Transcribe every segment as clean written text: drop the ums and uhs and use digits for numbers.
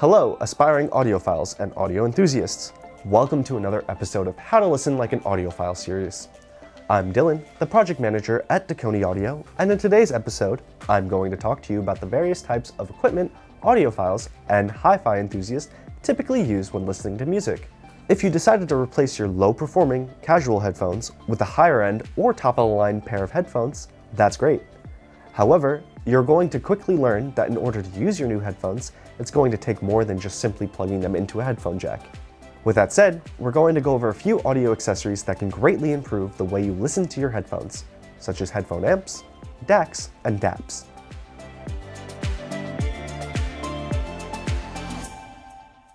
Hello, aspiring audiophiles and audio enthusiasts. Welcome to another episode of How to Listen Like an Audiophile series. I'm Dylan, the project manager at Dekoni Audio, and in today's episode, I'm going to talk to you about the various types of equipment audiophiles and hi-fi enthusiasts typically use when listening to music. If you decided to replace your low-performing, casual headphones with a higher-end or top-of-the-line pair of headphones, that's great. However, you're going to quickly learn that in order to use your new headphones, it's going to take more than just simply plugging them into a headphone jack. With that said, we're going to go over a few audio accessories that can greatly improve the way you listen to your headphones, such as headphone amps, DACs, and DAPs.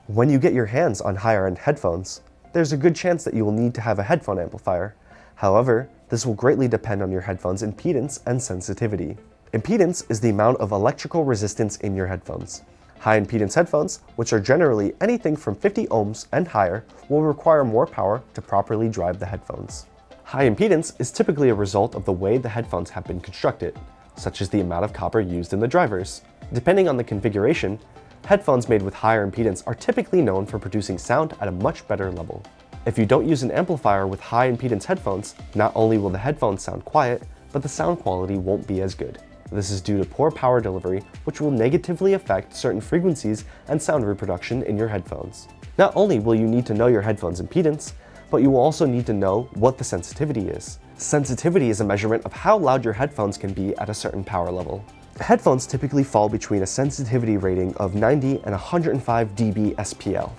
When you get your hands on higher-end headphones, there's a good chance that you will need to have a headphone amplifier. However, this will greatly depend on your headphones' impedance and sensitivity. Impedance is the amount of electrical resistance in your headphones. High impedance headphones, which are generally anything from 50 ohms and higher, will require more power to properly drive the headphones. High impedance is typically a result of the way the headphones have been constructed, such as the amount of copper used in the drivers. Depending on the configuration, headphones made with higher impedance are typically known for producing sound at a much better level. If you don't use an amplifier with high impedance headphones, not only will the headphones sound quiet, but the sound quality won't be as good. This is due to poor power delivery, which will negatively affect certain frequencies and sound reproduction in your headphones. Not only will you need to know your headphones' impedance, but you will also need to know what the sensitivity is. Sensitivity is a measurement of how loud your headphones can be at a certain power level. Headphones typically fall between a sensitivity rating of 90 and 105 dB SPL.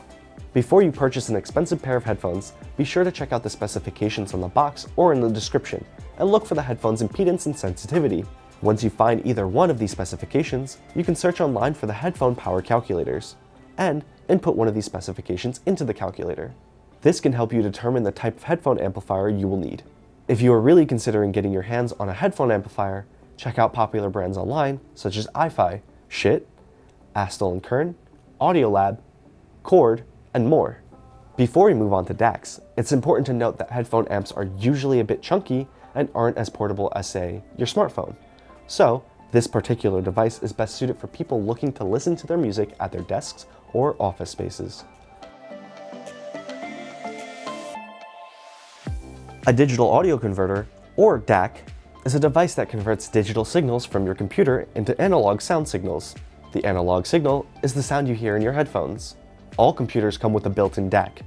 Before you purchase an expensive pair of headphones, be sure to check out the specifications on the box or in the description, and look for the headphones' impedance and sensitivity. Once you find either one of these specifications, you can search online for the headphone power calculators and input one of these specifications into the calculator. This can help you determine the type of headphone amplifier you will need. If you are really considering getting your hands on a headphone amplifier, check out popular brands online such as iFi, Schiit, Astel & Kern, Audiolab, Chord, and more. Before we move on to DACs, it's important to note that headphone amps are usually a bit chunky and aren't as portable as, say, your smartphone. So, this particular device is best suited for people looking to listen to their music at their desks or office spaces. A digital audio converter, or DAC, is a device that converts digital signals from your computer into analog sound signals. The analog signal is the sound you hear in your headphones. All computers come with a built-in DAC.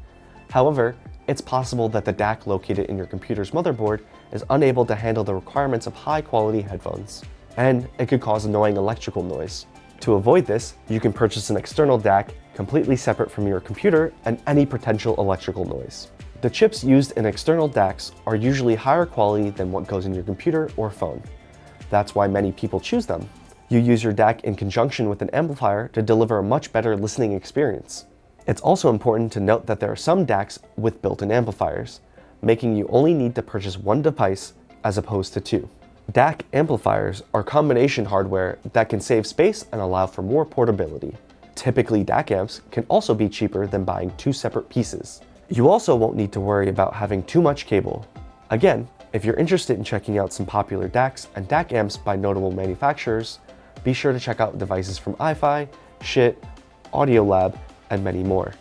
However, it's possible that the DAC located in your computer's motherboard is unable to handle the requirements of high-quality headphones, and it could cause annoying electrical noise. To avoid this, you can purchase an external DAC completely separate from your computer and any potential electrical noise. The chips used in external DACs are usually higher quality than what goes in your computer or phone. That's why many people choose them. You use your DAC in conjunction with an amplifier to deliver a much better listening experience. It's also important to note that there are some DACs with built-in amplifiers, making you only need to purchase one device as opposed to two. DAC amplifiers are combination hardware that can save space and allow for more portability. Typically, DAC amps can also be cheaper than buying two separate pieces. You also won't need to worry about having too much cable. Again, if you're interested in checking out some popular DACs and DAC amps by notable manufacturers, be sure to check out devices from iFi, Schiit, Audiolab, and many more.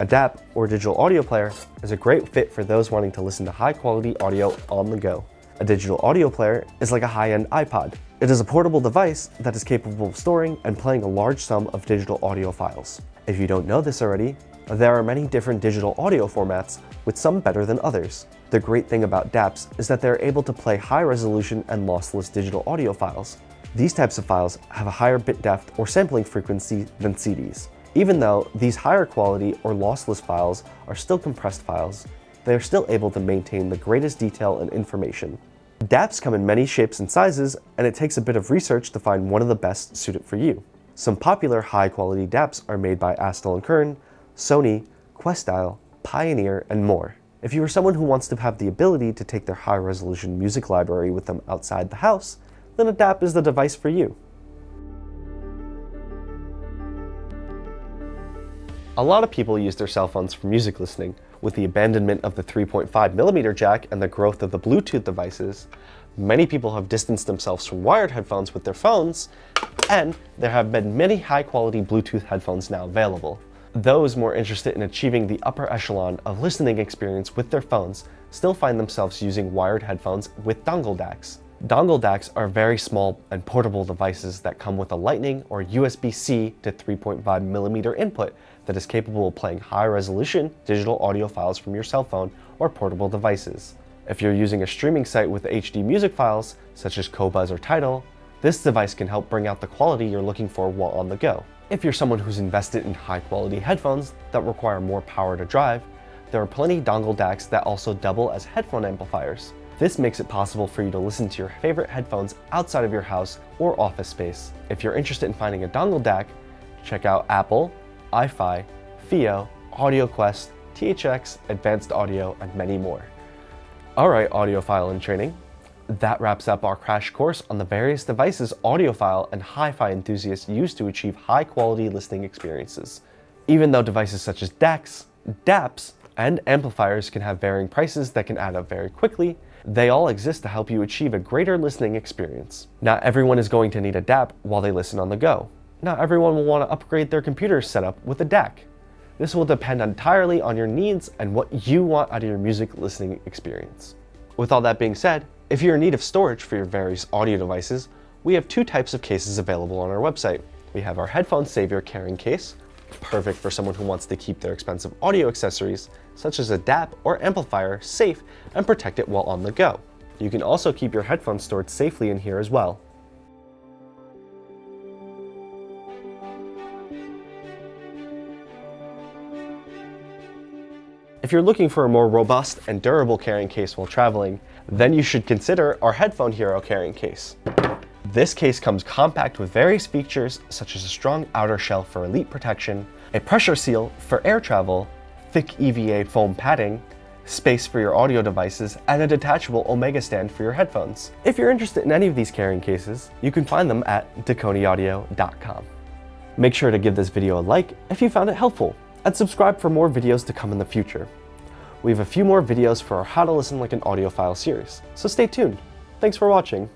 A DAP, or digital audio player, is a great fit for those wanting to listen to high-quality audio on the go. A digital audio player is like a high-end iPod. It is a portable device that is capable of storing and playing a large sum of digital audio files. If you don't know this already, there are many different digital audio formats, with some better than others. The great thing about DAPs is that they're able to play high-resolution and lossless digital audio files. These types of files have a higher bit depth or sampling frequency than CDs. Even though these higher quality or lossless files are still compressed files, they are still able to maintain the greatest detail and information. DAPs come in many shapes and sizes, and it takes a bit of research to find one of the best suited for you. Some popular high-quality DAPs are made by Astel & Kern, Sony, Questyle, Pioneer, and more. If you are someone who wants to have the ability to take their high-resolution music library with them outside the house, then a DAP is the device for you. A lot of people use their cell phones for music listening. With the abandonment of the 3.5mm jack and the growth of the Bluetooth devices, Many people have distanced themselves from wired headphones with their phones, and there have been many high-quality Bluetooth headphones now available. Those more interested in achieving the upper echelon of listening experience with their phones still find themselves using wired headphones with dongle DACs. Dongle DACs are very small and portable devices that come with a Lightning or USB-C to 3.5mm input that is capable of playing high-resolution digital audio files from your cell phone or portable devices. If you're using a streaming site with HD music files, such as Qobuz or Tidal, this device can help bring out the quality you're looking for while on the go. If you're someone who's invested in high-quality headphones that require more power to drive, there are plenty of dongle DACs that also double as headphone amplifiers. This makes it possible for you to listen to your favorite headphones outside of your house or office space. If you're interested in finding a dongle DAC, check out Apple, iFi, FiiO, AudioQuest, THX, Advanced Audio, and many more. Alright, audiophile in training, that wraps up our crash course on the various devices audiophile and hi-fi enthusiasts use to achieve high-quality listening experiences. Even though devices such as DACs, DAPs, and amplifiers can have varying prices that can add up very quickly, they all exist to help you achieve a greater listening experience. Not everyone is going to need a DAP while they listen on the go. Not everyone will want to upgrade their computer setup with a DAC. This will depend entirely on your needs and what you want out of your music listening experience. With all that being said, if you're in need of storage for your various audio devices, we have two types of cases available on our website. We have our Headphone Saver carrying case, perfect for someone who wants to keep their expensive audio accessories, such as a DAP or amplifier, safe and protect it while on the go. You can also keep your headphones stored safely in here as well. If you're looking for a more robust and durable carrying case while traveling, then you should consider our Headphone Hero carrying case. This case comes compact with various features such as a strong outer shell for elite protection, a pressure seal for air travel, thick EVA foam padding, space for your audio devices, and a detachable Omega stand for your headphones. If you're interested in any of these carrying cases, you can find them at dekoniaudio.com. Make sure to give this video a like if you found it helpful, and subscribe for more videos to come in the future. We have a few more videos for our How to Listen Like an Audiophile series, so stay tuned. Thanks for watching.